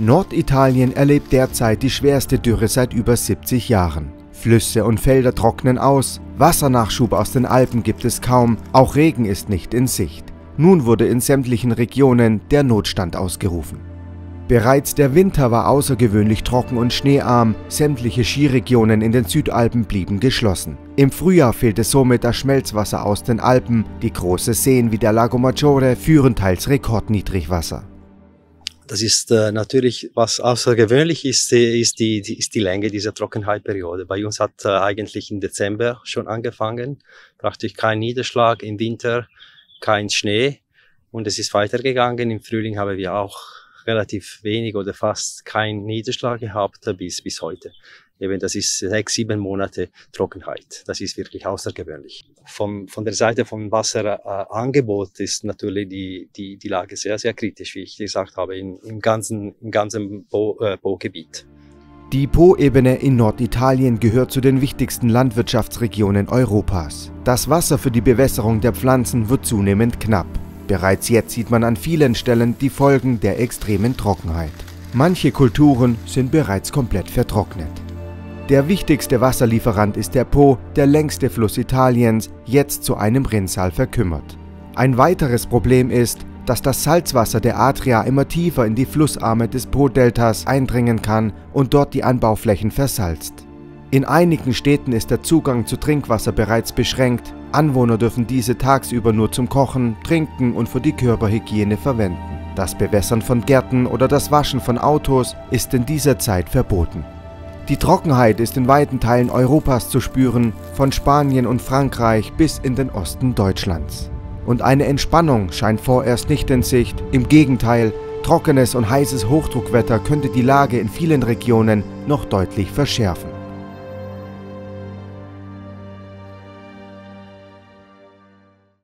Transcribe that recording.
Norditalien erlebt derzeit die schwerste Dürre seit über 70 Jahren. Flüsse und Felder trocknen aus, Wassernachschub aus den Alpen gibt es kaum, auch Regen ist nicht in Sicht. Nun wurde in sämtlichen Regionen der Notstand ausgerufen. Bereits der Winter war außergewöhnlich trocken und schneearm, sämtliche Skiregionen in den Südalpen blieben geschlossen. Im Frühjahr fehlte somit das Schmelzwasser aus den Alpen, die großen Seen wie der Lago Maggiore führen teils Rekordniedrigwasser. Das ist natürlich, was außergewöhnlich ist, ist die Länge dieser Trockenheitperiode. Bei uns hat eigentlich im Dezember schon angefangen, praktisch kein Niederschlag, im Winter kein Schnee und es ist weitergegangen. Im Frühling haben wir auch relativ wenig oder fast keinen Niederschlag gehabt bis heute. Eben, das ist 6, 7 Monate Trockenheit. Das ist wirklich außergewöhnlich. Von der Seite vom Wasserangebot ist natürlich die Lage sehr, sehr kritisch, wie ich gesagt habe, im ganzen Po-Gebiet. Die Po-Ebene in Norditalien gehört zu den wichtigsten Landwirtschaftsregionen Europas. Das Wasser für die Bewässerung der Pflanzen wird zunehmend knapp. Bereits jetzt sieht man an vielen Stellen die Folgen der extremen Trockenheit. Manche Kulturen sind bereits komplett vertrocknet. Der wichtigste Wasserlieferant ist der Po, der längste Fluss Italiens, jetzt zu einem Rinnsal verkümmert. Ein weiteres Problem ist, dass das Salzwasser der Adria immer tiefer in die Flussarme des Po-Deltas eindringen kann und dort die Anbauflächen versalzt. In einigen Städten ist der Zugang zu Trinkwasser bereits beschränkt. Anwohner dürfen diese tagsüber nur zum Kochen, Trinken und für die Körperhygiene verwenden. Das Bewässern von Gärten oder das Waschen von Autos ist in dieser Zeit verboten. Die Trockenheit ist in weiten Teilen Europas zu spüren, von Spanien und Frankreich bis in den Osten Deutschlands. Und eine Entspannung scheint vorerst nicht in Sicht. Im Gegenteil, trockenes und heißes Hochdruckwetter könnte die Lage in vielen Regionen noch deutlich verschärfen.